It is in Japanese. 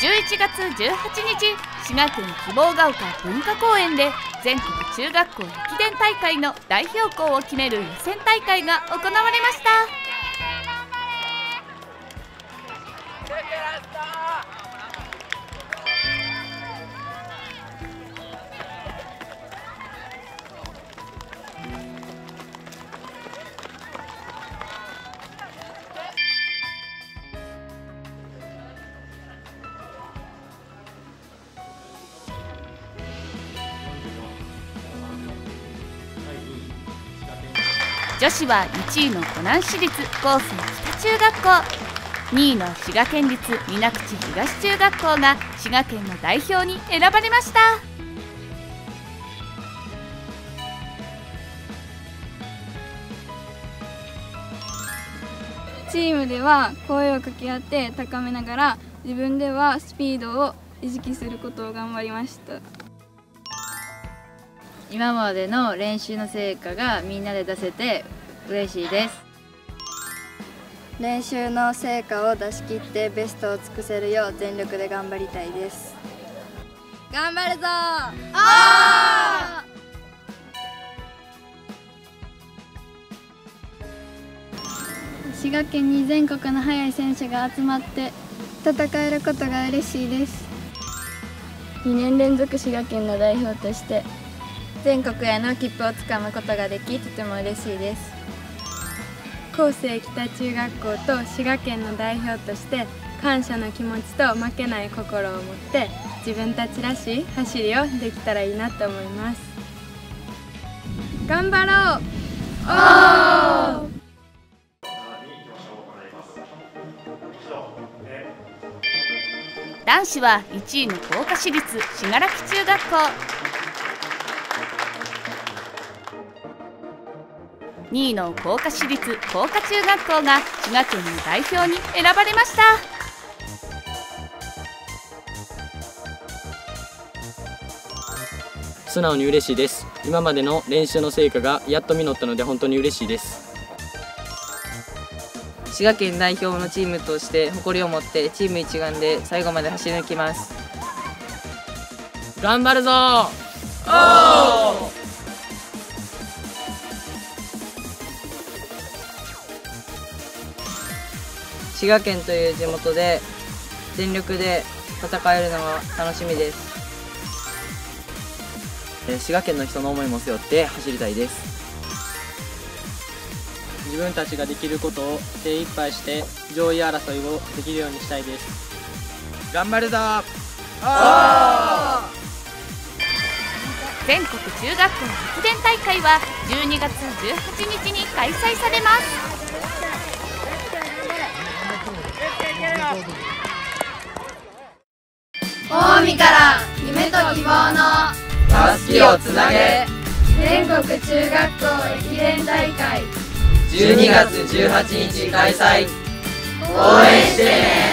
11月18日滋賀県希望ヶ丘文化公園で全国中学校駅伝大会の代表校を決める予選大会が行われました。女子は1位の湖南市立江西北中学校、2位の滋賀県立水口東中学校が滋賀県の代表に選ばれました。チームでは声を掛け合って高めながら、自分ではスピードを意識することを頑張りました。今までの練習の成果がみんなで出せて嬉しいです。練習の成果を出し切ってベストを尽くせるよう全力で頑張りたいです。頑張るぞー。滋賀県に全国の速い選手が集まって戦えることが嬉しいです。2年連続滋賀県の代表として全国への切符をつかむことができ、とても嬉しいです。江西北中学校と滋賀県の代表として感謝の気持ちと負けない心を持って自分たちらしい走りをできたらいいなと思います。頑張ろう。おー男子は1位の甲賀市立信楽中学校、2位の甲賀市立甲賀中学校が滋賀県の代表に選ばれました。素直に嬉しいです。今までの練習の成果がやっと実ったので本当に嬉しいです。滋賀県代表のチームとして誇りを持ってチーム一丸で最後まで走り抜きます。頑張るぞー。おー。滋賀県という地元で全力で戦えるのが楽しみです。滋賀県の人の思いも背負って走りたいです。自分たちができることを精一杯して上位争いをできるようにしたいです。頑張るぞー。全国中学校駅伝大会は12月18日に開催されます。近江から夢と希望のたすきをつなげ、全国中学校駅伝大会12月18日開催、応援してね。